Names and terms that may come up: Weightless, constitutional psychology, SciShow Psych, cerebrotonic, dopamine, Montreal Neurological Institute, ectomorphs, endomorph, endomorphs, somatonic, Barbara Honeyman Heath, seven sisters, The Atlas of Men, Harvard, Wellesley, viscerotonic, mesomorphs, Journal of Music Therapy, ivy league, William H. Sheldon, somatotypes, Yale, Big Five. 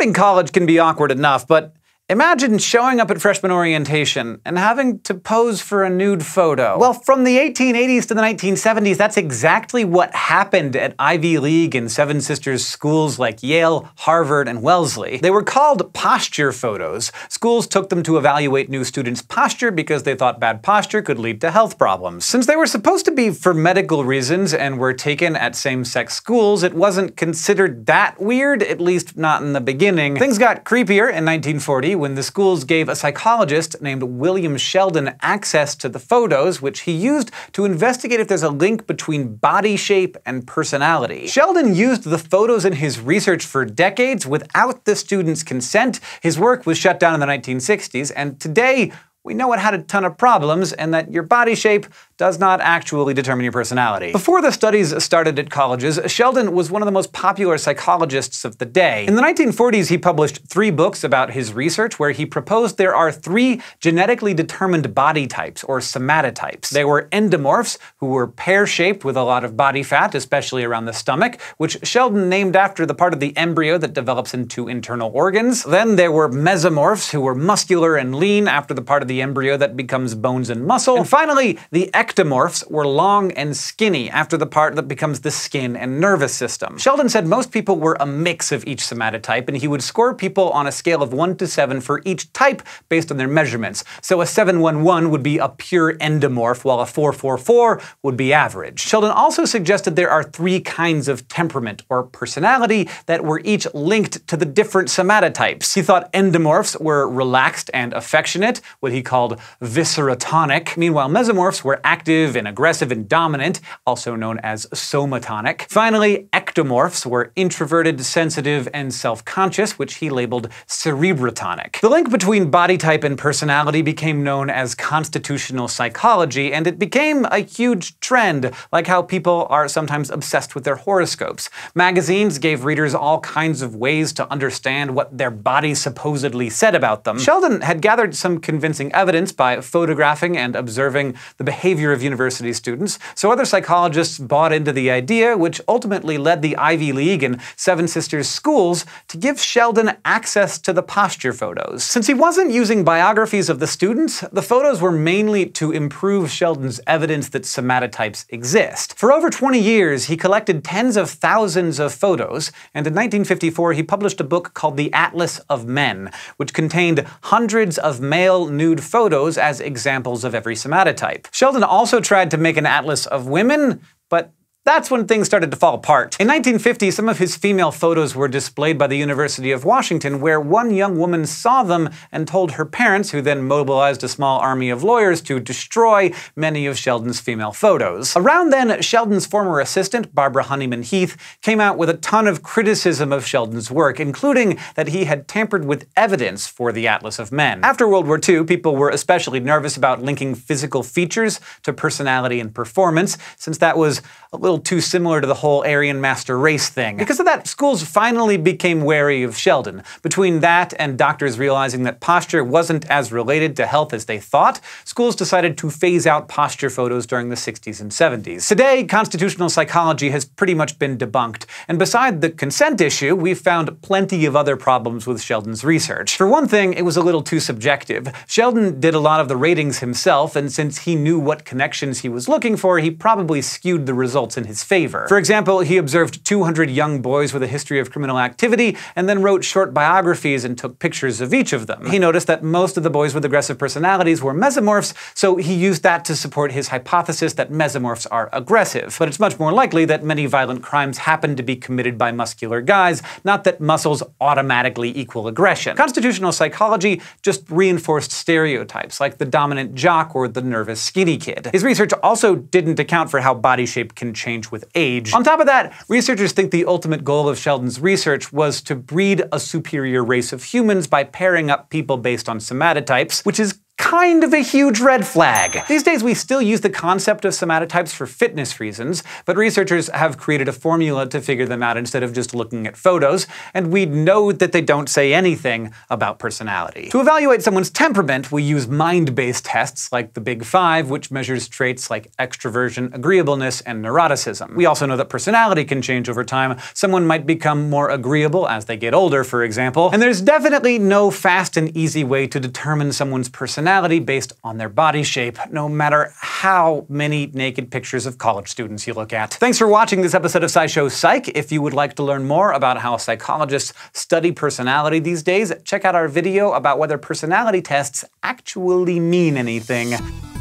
Starting college can be awkward enough, but imagine showing up at freshman orientation and having to pose for a nude photo. Well, from the 1880s to the 1970s, that's exactly what happened at Ivy League and Seven Sisters schools like Yale, Harvard, and Wellesley. They were called posture photos. Schools took them to evaluate new students' posture because they thought bad posture could lead to health problems. Since they were supposed to be for medical reasons and were taken at same-sex schools, it wasn't considered that weird, at least not in the beginning. Things got creepier in 1940, when the schools gave a psychologist named William Sheldon access to the photos, which he used to investigate if there's a link between body shape and personality. Sheldon used the photos in his research for decades without the students' consent. His work was shut down in the 1960s, and today, we know it had a ton of problems, and that your body shape does not actually determine your personality. Before the studies started at colleges, Sheldon was one of the most popular psychologists of the day. In the 1940s, he published 3 books about his research where he proposed there are 3 genetically determined body types, or somatotypes. They were endomorphs, who were pear-shaped with a lot of body fat, especially around the stomach, which Sheldon named after the part of the embryo that develops into internal organs. Then there were mesomorphs, who were muscular and lean after the part of the embryo that becomes bones and muscle. And finally, the ectomorphs were long and skinny after the part that becomes the skin and nervous system. Sheldon said most people were a mix of each somatotype, and he would score people on a scale of 1 to 7 for each type based on their measurements. So a 711 would be a pure endomorph, while a 444 would be average. Sheldon also suggested there are 3 kinds of temperament, or personality, that were each linked to the different somatotypes. He thought endomorphs were relaxed and affectionate, what he called viscerotonic. Meanwhile, mesomorphs were active and aggressive and dominant, also known as somatonic. Finally, ectomorphs were introverted, sensitive, and self-conscious, which he labeled cerebrotonic. The link between body type and personality became known as constitutional psychology, and it became a huge trend, like how people are sometimes obsessed with their horoscopes. Magazines gave readers all kinds of ways to understand what their body supposedly said about them. Sheldon had gathered some convincing evidence by photographing and observing the behavior of university students, so other psychologists bought into the idea, which ultimately led the Ivy League and Seven Sisters schools to give Sheldon access to the posture photos. Since he wasn't using biographies of the students, the photos were mainly to improve Sheldon's evidence that somatotypes exist. For over 20 years, he collected tens of thousands of photos, and in 1954 he published a book called The Atlas of Men, which contained hundreds of male nude photos as examples of every somatotype. Sheldon also tried to make an atlas of women, but that's when things started to fall apart. In 1950, some of his female photos were displayed by the University of Washington, where one young woman saw them and told her parents, who then mobilized a small army of lawyers to destroy many of Sheldon's female photos. Around then, Sheldon's former assistant, Barbara Honeyman Heath, came out with a ton of criticism of Sheldon's work, including that he had tampered with evidence for the Atlas of Men. After World War II, people were especially nervous about linking physical features to personality and performance, since that was a little too similar to the whole Aryan master race thing. Because of that, schools finally became wary of Sheldon. Between that and doctors realizing that posture wasn't as related to health as they thought, schools decided to phase out posture photos during the 60s and 70s. Today, constitutional psychology has pretty much been debunked, and beside the consent issue, we've found plenty of other problems with Sheldon's research. For one thing, it was a little too subjective. Sheldon did a lot of the ratings himself, and since he knew what connections he was looking for, he probably skewed the results in his favor. For example, he observed 200 young boys with a history of criminal activity, and then wrote short biographies and took pictures of each of them. He noticed that most of the boys with aggressive personalities were mesomorphs, so he used that to support his hypothesis that mesomorphs are aggressive. But it's much more likely that many violent crimes happen to be committed by muscular guys, not that muscles automatically equal aggression. Constitutional psychology just reinforced stereotypes, like the dominant jock or the nervous skinny kid. His research also didn't account for how body shape can change with age. On top of that, researchers think the ultimate goal of Sheldon's research was to breed a superior race of humans by pairing up people based on somatotypes, which is kind of a huge red flag. These days we still use the concept of somatotypes for fitness reasons, but researchers have created a formula to figure them out instead of just looking at photos, and we know that they don't say anything about personality. To evaluate someone's temperament, we use mind-based tests like the Big Five, which measures traits like extroversion, agreeableness, and neuroticism. We also know that personality can change over time. Someone might become more agreeable as they get older, for example, and there's definitely no fast and easy way to determine someone's personality based on their body shape, no matter how many naked pictures of college students you look at. Thanks for watching this episode of SciShow Psych. If you would like to learn more about how psychologists study personality these days, check out our video about whether personality tests actually mean anything.